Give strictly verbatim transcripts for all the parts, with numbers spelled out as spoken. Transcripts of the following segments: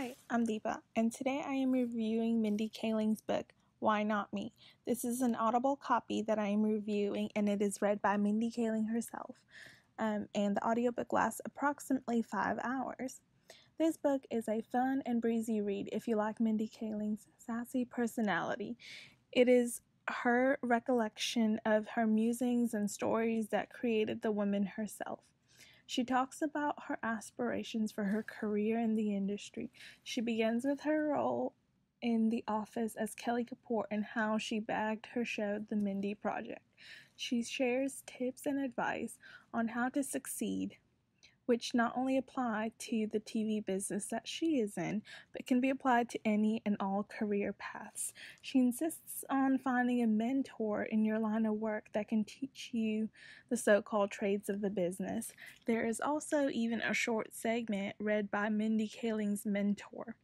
Hi, I'm Deepa, and today I am reviewing Mindy Kaling's book, Why Not Me? This is an Audible copy that I am reviewing, and it is read by Mindy Kaling herself, um, and the audiobook lasts approximately five hours. This book is a fun and breezy read if you like Mindy Kaling's sassy personality. It is her recollection of her musings and stories that created the woman herself. She talks about her aspirations for her career in the industry. She begins with her role in The Office as Kelly Kapoor and how she bagged her show, The Mindy Project. She shares tips and advice on how to succeed, which not only apply to the T V business that she is in, but can be applied to any and all career paths. She insists on finding a mentor in your line of work that can teach you the so-called trades of the business. There is also even a short segment read by Mindy Kaling's mentor.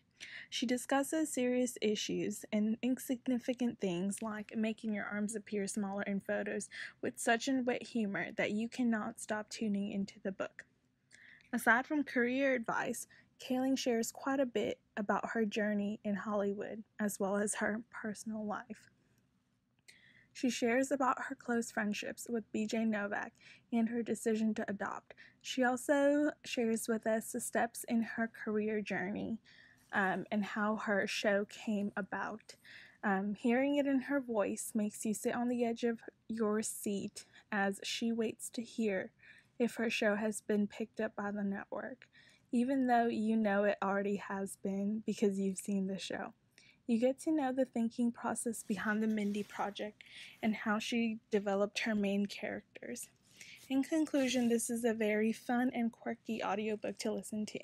She discusses serious issues and insignificant things like making your arms appear smaller in photos with such and wit humor that you cannot stop tuning into the book. Aside from career advice, Kaling shares quite a bit about her journey in Hollywood, as well as her personal life. She shares about her close friendships with B J Novak and her decision to adopt. She also shares with us the steps in her career journey um, and how her show came about. Um, hearing it in her voice makes you sit on the edge of your seat as she waits to hear if her show has been picked up by the network, even though you know it already has been because you've seen the show. You get to know the thinking process behind the Mindy Project and how she developed her main characters. In conclusion, this is a very fun and quirky audiobook to listen to.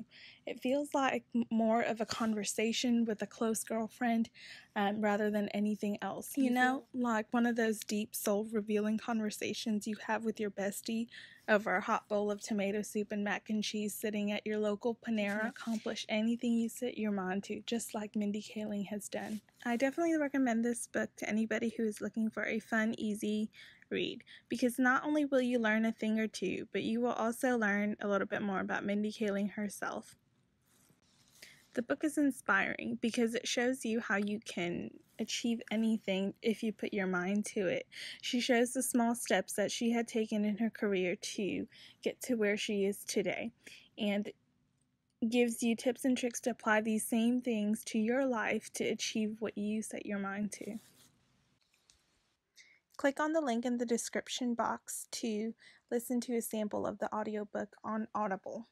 It feels like more of a conversation with a close girlfriend um, rather than anything else. You know, like one of those deep, soul-revealing conversations you have with your bestie over a hot bowl of tomato soup and mac and cheese sitting at your local Panera. Accomplish anything you set your mind to, just like Mindy Kaling has done. I definitely recommend this book to anybody who is looking for a fun, easy read, because not only will you learn a thing or two, but you will also learn a little bit more about Mindy Kaling herself. The book is inspiring because it shows you how you can achieve anything if you put your mind to it. She shows the small steps that she had taken in her career to get to where she is today, and gives you tips and tricks to apply these same things to your life to achieve what you set your mind to. Click on the link in the description box to listen to a sample of the audiobook on Audible.